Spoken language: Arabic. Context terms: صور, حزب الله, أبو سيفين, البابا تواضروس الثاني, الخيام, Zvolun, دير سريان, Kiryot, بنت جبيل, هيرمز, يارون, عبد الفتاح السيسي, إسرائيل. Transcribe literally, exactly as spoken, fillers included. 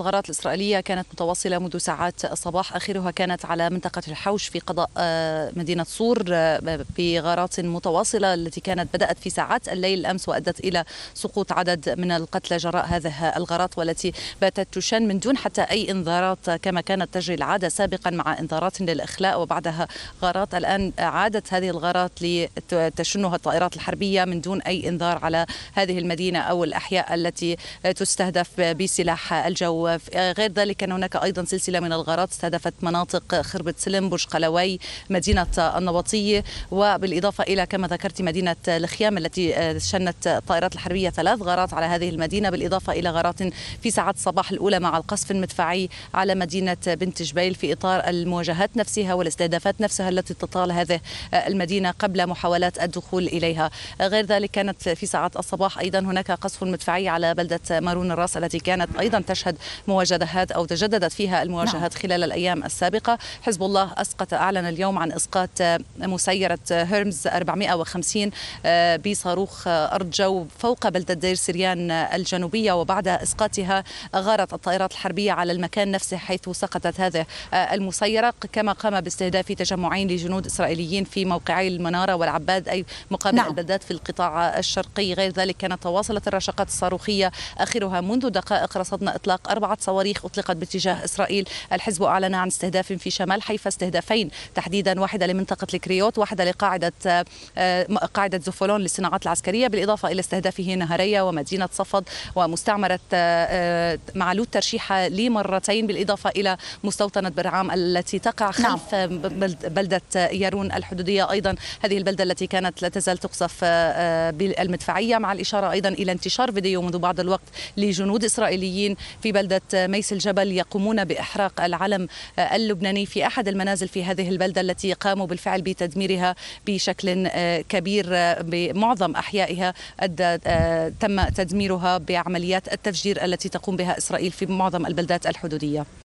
الغارات الإسرائيلية كانت متواصلة منذ ساعات الصباح، آخرها كانت على منطقة الحوش في قضاء مدينة صور بغارات متواصلة التي كانت بدأت في ساعات الليل أمس وأدت إلى سقوط عدد من القتلى جراء هذه الغارات، والتي باتت تشن من دون حتى أي إنذارات كما كانت تجري العادة سابقا، مع إنذارات للإخلاء وبعدها غارات. الآن عادت هذه الغارات لتشنها الطائرات الحربية من دون أي إنذار على هذه المدينة أو الأحياء التي تستهدف بسلاح الجو. غير ذلك كان هناك أيضا سلسلة من الغارات استهدفت مناطق خربة سلم، برج قلوي، مدينة النبطية، وبالإضافة إلى كما ذكرت مدينة الخيام التي شنت الطائرات الحربية ثلاث غارات على هذه المدينة، بالإضافة إلى غارات في ساعات الصباح الأولى مع القصف المدفعي على مدينة بنت جبيل في إطار المواجهات نفسها والاستهدافات نفسها التي تطال هذه المدينة قبل محاولات الدخول إليها. غير ذلك كانت في ساعات الصباح أيضا هناك قصف مدفعي على بلدة مارون الراس التي كانت أيضا تشهد مواجهات أو تجددت فيها المواجهات نعم. خلال الأيام السابقة. حزب الله أسقط أعلن اليوم عن إسقاط مسيرة هيرمز أربعمئة وخمسين بصاروخ أرض جو فوق بلدة دير سريان الجنوبية، وبعد إسقاطها غارت الطائرات الحربية على المكان نفسه حيث سقطت هذه المسيرة، كما قام باستهداف تجمعين لجنود إسرائيليين في موقعي المنارة والعباد أي مقابل نعم. البلدات في القطاع الشرقي. غير ذلك كانت تواصلت الرشقات الصاروخية، آخرها منذ دقائق رصدنا إطلاق أربعة صواريخ أطلقت باتجاه إسرائيل. الحزب أعلن عن استهداف في شمال حيفا، استهدافين تحديدا، واحدة لمنطقة الكريوت، واحدة لقاعدة قاعدة زفولون للصناعات العسكرية، بالإضافة إلى استهدافه نهرية ومدينة صفد ومستعمرة معلول ترشيحة لمرتين، بالإضافة إلى مستوطنة برعام التي تقع خلف نعم. بلدة يارون الحدودية، أيضا هذه البلدة التي كانت لا تزال تقصف بالمدفعية، مع الإشارة أيضا إلى انتشار فيديو منذ بعض الوقت لجنود إسرائيليين في بلدة ميس الجبل يقومون بإحراق العلم اللبناني في أحد المنازل في هذه البلدة التي قاموا بالفعل بتدميرها بشكل كبير بمعظم أحيائها، تم تدميرها بعمليات التفجير التي تقوم بها إسرائيل في معظم البلدات الحدودية.